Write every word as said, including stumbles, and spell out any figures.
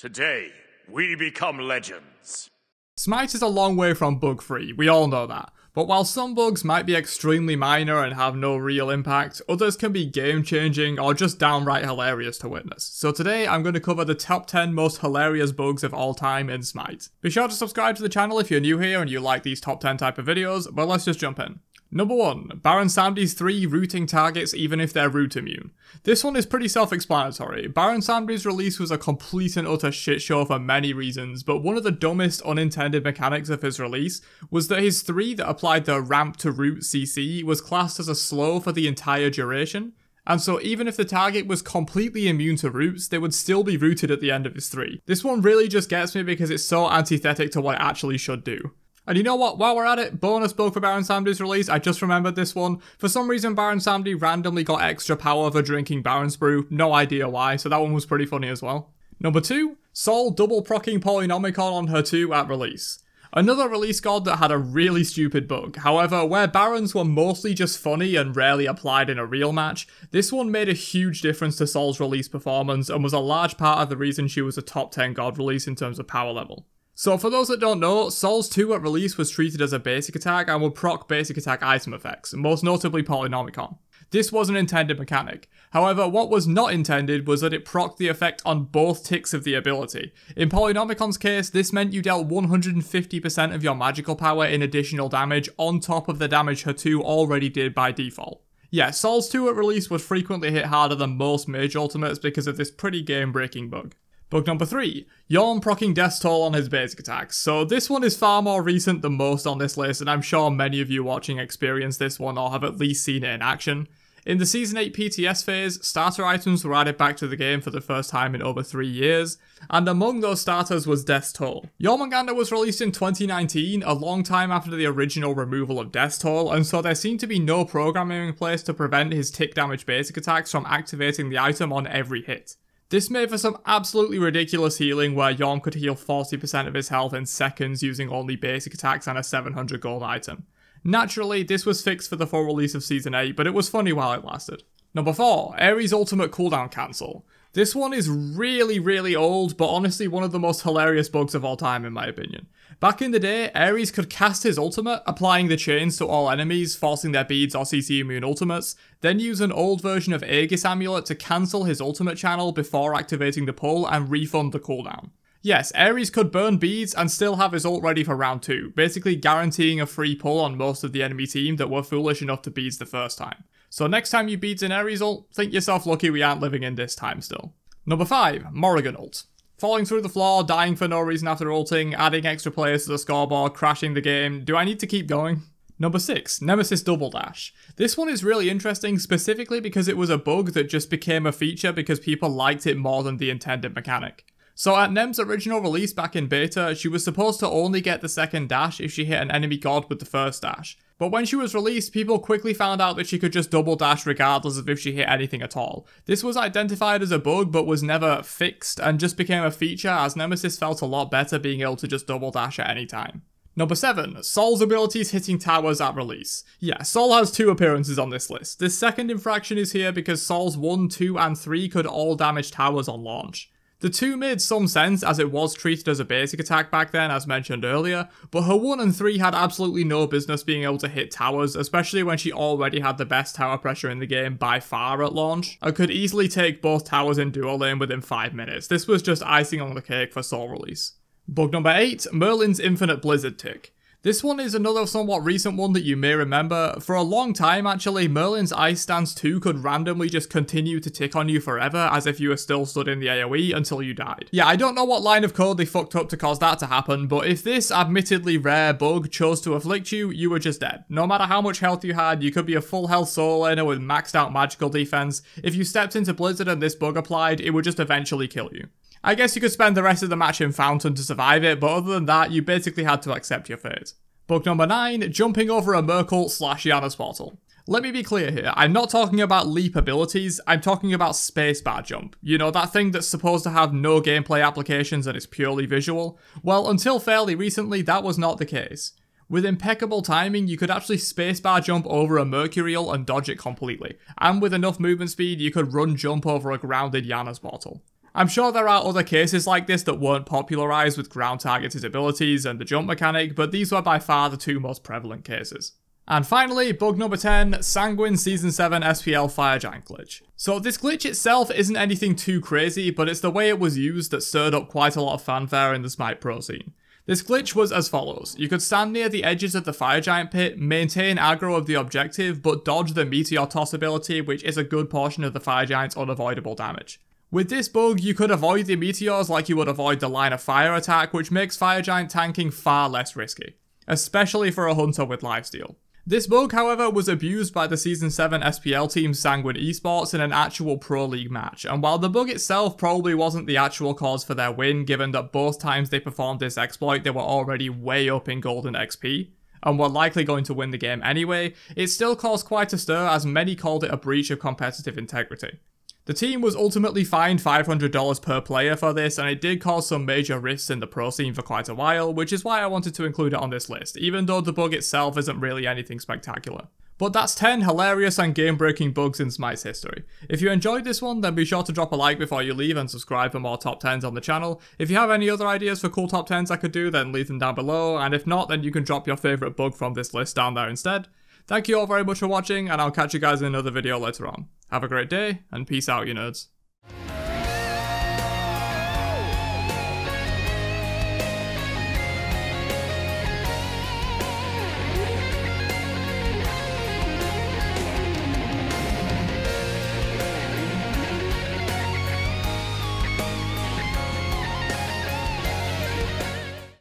Today, we become legends. Smite is a long way from bug-free, we all know that. But while some bugs might be extremely minor and have no real impact, others can be game-changing or just downright hilarious to witness. So today I'm going to cover the top ten most hilarious bugs of all time in Smite. Be sure to subscribe to the channel if you're new here and you like these top ten type of videos, but let's just jump in. Number one. Baron Samdi's three rooting targets even if they're root immune. This one is pretty self-explanatory. Baron Samdi's release was a complete and utter shitshow for many reasons, but one of the dumbest unintended mechanics of his release was that his three that applied the ramp to root C C was classed as a slow for the entire duration, and so even if the target was completely immune to roots, they would still be rooted at the end of his three. This one really just gets me because it's so antithetic to what it actually should do. And you know what, while we're at it, bonus bug for Baron Samdi's release, I just remembered this one. For some reason, Baron Samdi randomly got extra power for drinking Baron's Brew, no idea why, so that one was pretty funny as well. Number two, Sol double proccing Polynomicon on her two at release. Another release god that had a really stupid bug. However, where Barons were mostly just funny and rarely applied in a real match, this one made a huge difference to Sol's release performance and was a large part of the reason she was a top ten god release in terms of power level. So for those that don't know, Sol's two at release was treated as a basic attack and would proc basic attack item effects, most notably Polynomicon. This was an intended mechanic. However, what was not intended was that it procced the effect on both ticks of the ability. In Polynomicon's case, this meant you dealt one hundred fifty percent of your magical power in additional damage on top of the damage her two already did by default. Yeah, Sol's two at release was frequently hit harder than most mage ultimates because of this pretty game-breaking bug. Bug number three, Jorn proccing Death's Toll on his basic attacks. So this one is far more recent than most on this list, and I'm sure many of you watching experienced this one or have at least seen it in action. In the Season eight P T S phase, starter items were added back to the game for the first time in over three years, and among those starters was Death's Toll. Jorn Mungandah was released in twenty nineteen, a long time after the original removal of Death's Toll, and so there seemed to be no programming in place to prevent his tick damage basic attacks from activating the item on every hit. This made for some absolutely ridiculous healing where Jorn could heal forty percent of his health in seconds using only basic attacks and a seven hundred gold item. Naturally, this was fixed for the full release of Season eight, but it was funny while it lasted. Number four. Ares ultimate cooldown cancel. This one is really, really old, but honestly one of the most hilarious bugs of all time in my opinion. Back in the day, Ares could cast his ultimate, applying the chains to all enemies, forcing their beads or C C immune ultimates, then use an old version of Aegis Amulet to cancel his ultimate channel before activating the pull and refund the cooldown. Yes, Ares could burn beads and still have his ult ready for round two, basically guaranteeing a free pull on most of the enemy team that were foolish enough to beads the first time. So next time you beads an Ares ult, think yourself lucky we aren't living in this time still. Number five, Morrigan ult. Falling through the floor, dying for no reason after ulting, adding extra players to the scoreboard, crashing the game. Do I need to keep going? Number six, Nemesis double dash. This one is really interesting specifically because it was a bug that just became a feature because people liked it more than the intended mechanic. So at Nem's original release back in beta, she was supposed to only get the second dash if she hit an enemy god with the first dash. But when she was released, people quickly found out that she could just double dash regardless of if she hit anything at all. This was identified as a bug but was never fixed and just became a feature as Nemesis felt a lot better being able to just double dash at any time. Number seven, Sol's abilities hitting towers at release. Yeah, Sol has two appearances on this list. This second infraction is here because Sol's one, two and three could all damage towers on launch. The two made some sense as it was treated as a basic attack back then as mentioned earlier, but her one and three had absolutely no business being able to hit towers, especially when she already had the best tower pressure in the game by far at launch, and could easily take both towers in duo lane within five minutes. This was just icing on the cake for Sol release. Bug number eight, Merlin's infinite blizzard tick. This one is another somewhat recent one that you may remember. For a long time actually, Merlin's Ice Stance two could randomly just continue to tick on you forever as if you were still stood in the AoE until you died. Yeah, I don't know what line of code they fucked up to cause that to happen, but if this admittedly rare bug chose to afflict you, you were just dead. No matter how much health you had, you could be a full health soul laner with maxed out magical defense. If you stepped into Blizzard and this bug applied, it would just eventually kill you. I guess you could spend the rest of the match in Fountain to survive it, but other than that, you basically had to accept your fate. Bug number nine, jumping over a Mercurial slash Yana's portal. Let me be clear here, I'm not talking about leap abilities, I'm talking about spacebar jump. You know, that thing that's supposed to have no gameplay applications and is purely visual? Well, until fairly recently, that was not the case. With impeccable timing, you could actually spacebar jump over a Mercurial and dodge it completely, and with enough movement speed, you could run jump over a grounded Yana's portal. I'm sure there are other cases like this that weren't popularised with ground-targeted abilities and the jump mechanic, but these were by far the two most prevalent cases. And finally, bug number ten, Sanguine Season seven S P L Fire Giant glitch. So this glitch itself isn't anything too crazy, but it's the way it was used that stirred up quite a lot of fanfare in the Smite Pro scene. This glitch was as follows: you could stand near the edges of the Fire Giant pit, maintain aggro of the objective, but dodge the Meteor Toss ability, which is a good portion of the Fire Giant's unavoidable damage. With this bug, you could avoid the meteors like you would avoid the line of fire attack, which makes Fire Giant tanking far less risky, especially for a hunter with lifesteal. This bug, however, was abused by the Season seven S P L team Sanguine Esports in an actual Pro League match, and while the bug itself probably wasn't the actual cause for their win, given that both times they performed this exploit they were already way up in gold and X P, and were likely going to win the game anyway, it still caused quite a stir as many called it a breach of competitive integrity. The team was ultimately fined five hundred dollars per player for this, and it did cause some major rifts in the pro scene for quite a while, which is why I wanted to include it on this list, even though the bug itself isn't really anything spectacular. But that's ten hilarious and game-breaking bugs in Smite's history. If you enjoyed this one, then be sure to drop a like before you leave and subscribe for more top tens on the channel. If you have any other ideas for cool top tens I could do, then leave them down below, and if not, then you can drop your favourite bug from this list down there instead. Thank you all very much for watching, and I'll catch you guys in another video later on. Have a great day, and peace out, you nerds.